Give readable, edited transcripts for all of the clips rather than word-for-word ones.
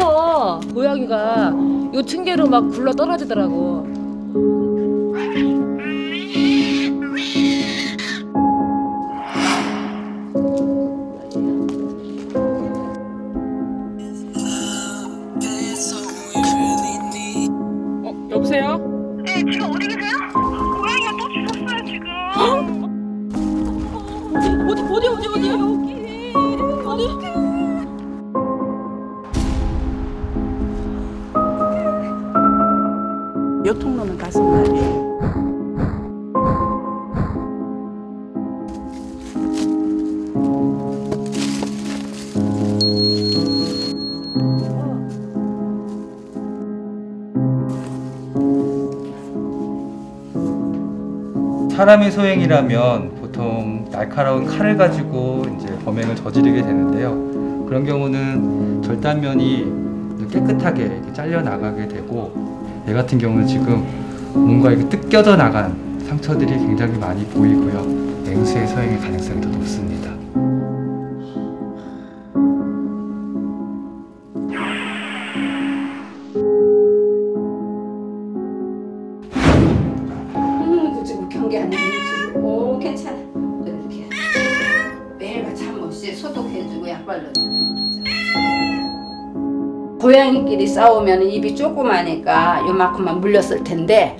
해서 고양이가 요 층계로 막 굴러 떨어지더라고. 여보세요? 네, 지금 어디 계세요? 고양이가 또 죽었어요, 지금. 어디? 여기. 어디? 몇 통로는 갔었나요? 사람의 소행이라면 보통 날카로운 칼을 가지고 이제 범행을 저지르게 되는데요. 그런 경우는 절단면이 깨끗하게 이렇게 잘려 나가게 되고, 얘 같은 경우는 지금 뭔가 이렇게 뜯겨져 나간 상처들이 굉장히 많이 보이고요. 맹수의 소행의 가능성이 더 높습니다. 지금 경계하는 이유지. 오, 괜찮아. 이렇게 매일같이 한 번씩 소독해주고 약 발라주고. 고양이끼리 싸우면 입이 조그마니까 요만큼만 물렸을 텐데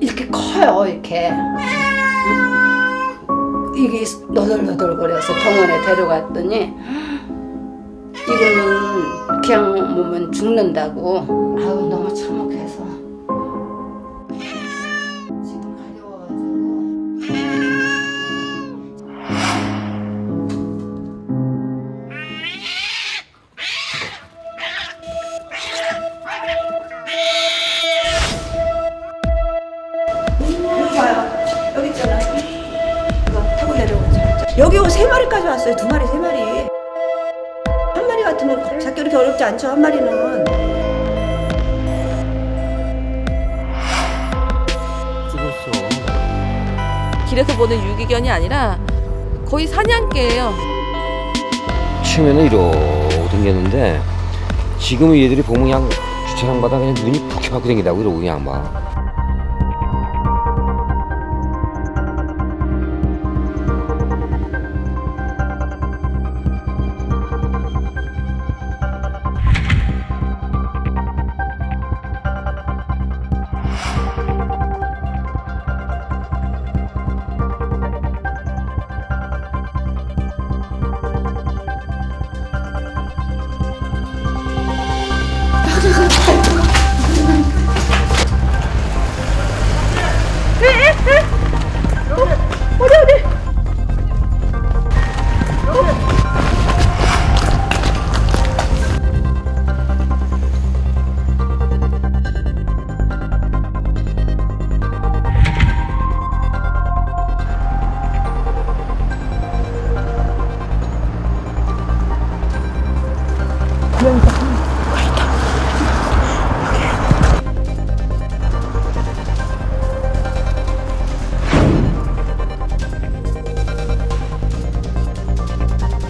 이렇게 커요, 이렇게. 이게 너덜너덜거려서 병원에 데려갔더니 이거는 그냥 몸은 죽는다고. 아우, 너무 참혹해서. 지금 가려워가지고. 여기 있잖아. 이거 타고 내려오자. 여기 오고 3마리까지 왔어요. 2마리, 3마리. 1마리 같으면 잡기 그렇게 어렵지 않죠, 1마리는. 죽었어. 길에서 보는 유기견이 아니라 거의 사냥개예요. 처음에는 이러고 댕겼는데 지금은 얘들이 보면 그냥 주차장마다 그냥 눈이 푹 켜갖고 댕기다고 이러고 그냥 막.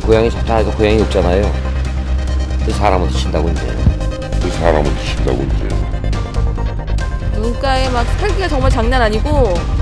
고양이 잡다하니까 고양이 없잖아요. 사람한테 친다고 이제. 눈가에 막 살기가 정말 장난 아니고.